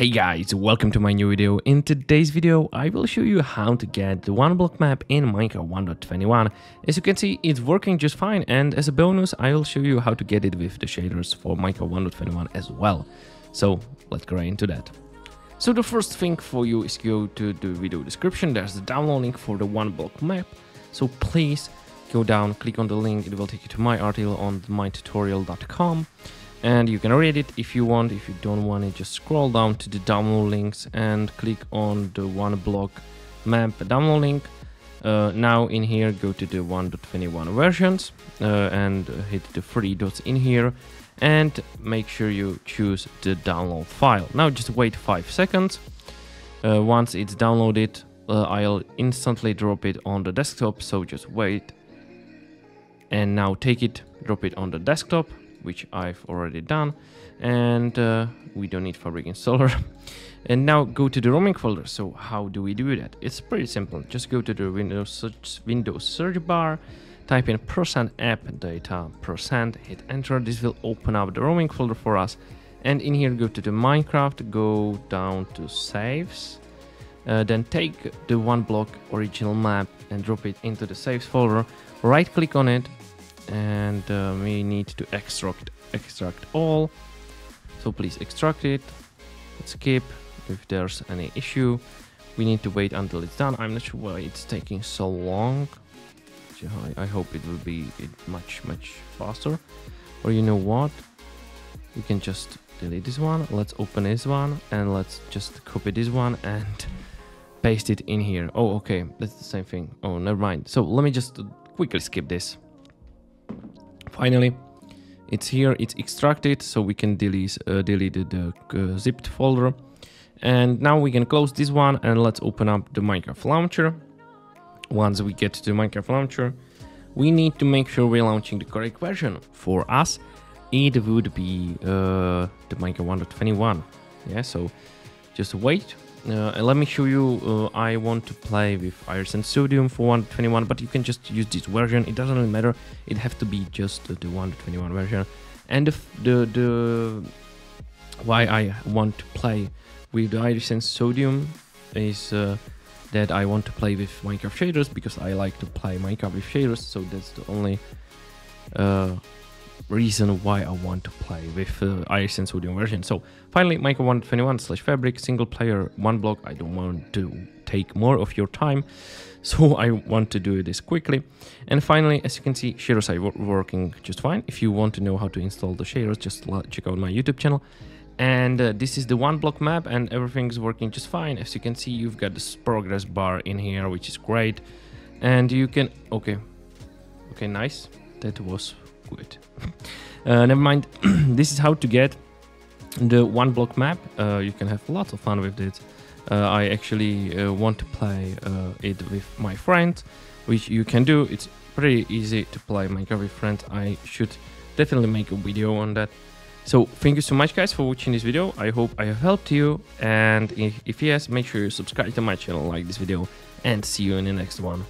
Hey guys, welcome to my new video. In today's video I will show you how to get the one block map in Minecraft 1.21. As you can see, it's working just fine, and as a bonus I will show you how to get it with the shaders for Minecraft 1.21 as well. So let's go right into that. So the first thing for you is go to the video description. There's the download link for the one block map, so please go down, click on the link, it will take you to my article on MineTutorial.com. And you can read it if you want. If you don't want it, just scroll down to the download links and click on the one block map download link. Now in here, go to the 1.21 versions and hit the three dots in here and make sure you choose the download file. Now just wait 5 seconds. Once it's downloaded, I'll instantly drop it on the desktop. So just wait, and now take it, drop it on the desktop, which I've already done, and we don't need Fabric installer. And now go to the roaming folder. So how do we do that? It's pretty simple. Just go to the Windows search bar, type in %appdata%, hit enter. This will open up the roaming folder for us, and in here go to the Minecraft, go down to saves, then take the one block original map and drop it into the saves folder. Right click on it, and we need to extract all, so please extract it. Let's skip if there's any issue. We need to wait until it's done. I'm not sure why it's taking so long. I hope it will be much faster. Or you know what, we can just delete this one. Let's open this one and let's just copy this one and paste it in here. Oh okay, that's the same thing. Oh never mind. So let me just quickly skip this. Finally, it's here, it's extracted, so we can delete the zipped folder. And now we can close this one and let's open up the Minecraft launcher. Once we get to the Minecraft launcher, we need to make sure we're launching the correct version. For us, it would be the Minecraft 1.21. Yeah, so just wait. And let me show you, I want to play with Iris and Sodium for 1.21, but you can just use this version, it doesn't really matter. It have to be just the 1.21 version. And why I want to play with Iris and Sodium is that I want to play with Minecraft shaders, because I like to play Minecraft with shaders, so that's the only reason why I want to play with Iris and Sodium version. So finally, Minecraft 1.21/Fabric single player one block. I don't want to take more of your time, so I want to do this quickly. And finally, as you can see, shaders are working just fine. If you want to know how to install the shaders, just check out my YouTube channel. And this is the one block map, and everything's working just fine. As you can see, you've got this progress bar in here, which is great. And you can, okay, nice, that was good. Never mind. This is how to get the one block map. You can have lots of fun with it. I actually want to play it with my friends, which you can do. It's pretty easy to play Minecraft with friends. I should definitely make a video on that. So thank you so much guys for watching this video. I hope I have helped you, and if yes, make sure you subscribe to my channel, like this video, and see you in the next one.